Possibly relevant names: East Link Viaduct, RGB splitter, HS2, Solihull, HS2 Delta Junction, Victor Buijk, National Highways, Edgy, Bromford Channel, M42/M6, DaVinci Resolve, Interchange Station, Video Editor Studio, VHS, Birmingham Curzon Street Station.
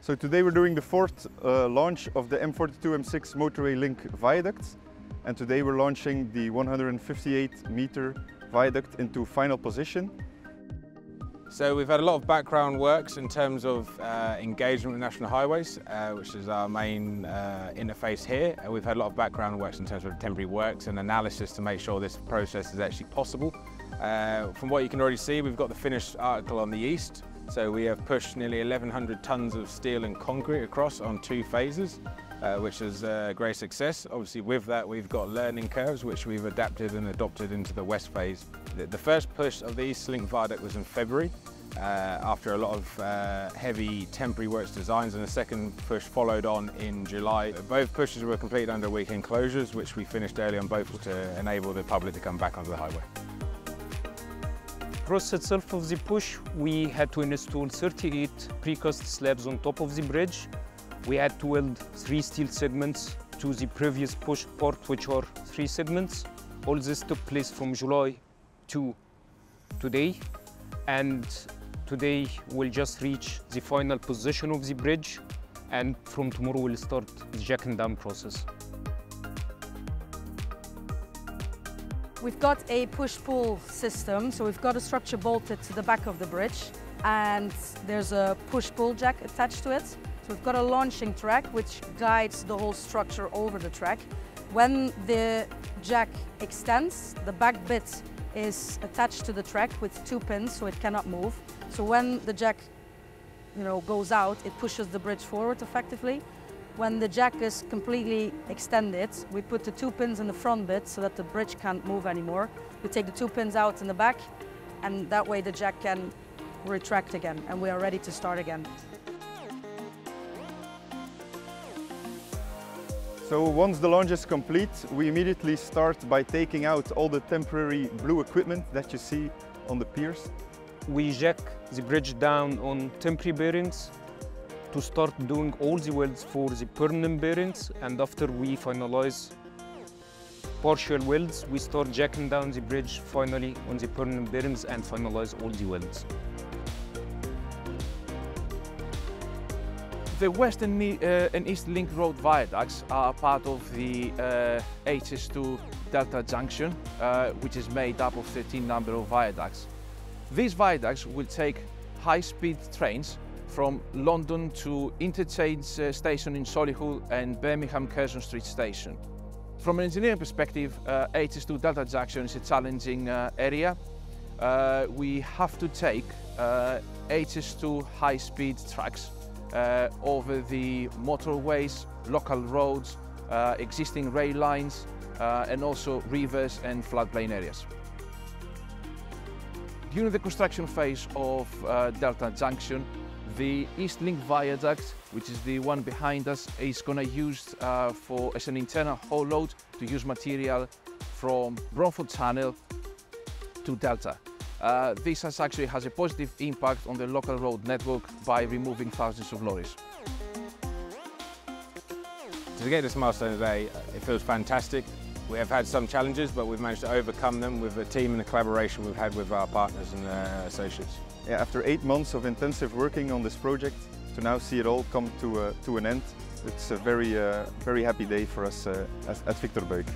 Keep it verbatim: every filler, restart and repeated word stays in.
So today we're doing the fourth uh, launch of the M forty-two M six motorway link viaduct, and today we're launching the one hundred fifty-eight meter viaduct into final position. So we've had a lot of background works in terms of uh, engagement with National Highways, uh, which is our main uh, interface here. And we've had a lot of background works in terms of temporary works and analysis to make sure this process is actually possible. Uh, from what you can already see, we've got the finished article on the east. So we have pushed nearly eleven hundred tonnes of steel and concrete across on two phases, uh, which is a great success. Obviously with that we've got learning curves which we've adapted and adopted into the west phase. The first push of the East Link Viaduct was in February, uh, after a lot of uh, heavy temporary works designs, and the second push followed on in July. Both pushes were completed under weekend closures, which we finished early on both to enable the public to come back onto the highway. Across itself of the push, we had to install thirty-eight precast slabs on top of the bridge. We had to weld three steel segments to the previous push part, which are three segments. All this took place from July to today, and today we'll just reach the final position of the bridge, and from tomorrow we'll start the jack and dam process. We've got a push-pull system, so we've got a structure bolted to the back of the bridge, and there's a push-pull jack attached to it. So we've got a launching track which guides the whole structure over the track. When the jack extends, the back bit is attached to the track with two pins, so it cannot move. So when the jack, you know, goes out, it pushes the bridge forward effectively. When the jack is completely extended, we put the two pins in the front bit so that the bridge can't move anymore. We take the two pins out in the back, and that way the jack can retract again, and we are ready to start again. So once the launch is complete, we immediately start by taking out all the temporary blue equipment that you see on the piers. We jack the bridge down on temporary bearings to start doing all the welds for the permanent bearings, and after we finalize partial welds, we start jacking down the bridge finally on the permanent bearings and finalize all the welds. The West and, uh, and East Link Road viaducts are part of the uh, H S two Delta Junction, uh, which is made up of thirteen number of viaducts. These viaducts will take high-speed trains from London to Interchange Station in Solihull and Birmingham Curzon Street Station. From an engineering perspective, uh, H S two Delta Junction is a challenging uh, area. Uh, we have to take uh, H S two high-speed tracks uh, over the motorways, local roads, uh, existing rail lines, uh, and also rivers and floodplain areas. During the construction phase of uh, Delta Junction, the East Link Viaduct, which is the one behind us, is going to be used uh, for, as an internal haul load to use material from Bromford Channel to Delta. Uh, this has actually has a positive impact on the local road network by removing thousands of lorries. To get this milestone today, it feels fantastic. We have had some challenges, but we've managed to overcome them with the team and the collaboration we've had with our partners and uh, associates. Yeah, after eight months of intensive working on this project, to now see it all come to, uh, to an end, it's a very, uh, very happy day for us uh, as, at Victor Buijk.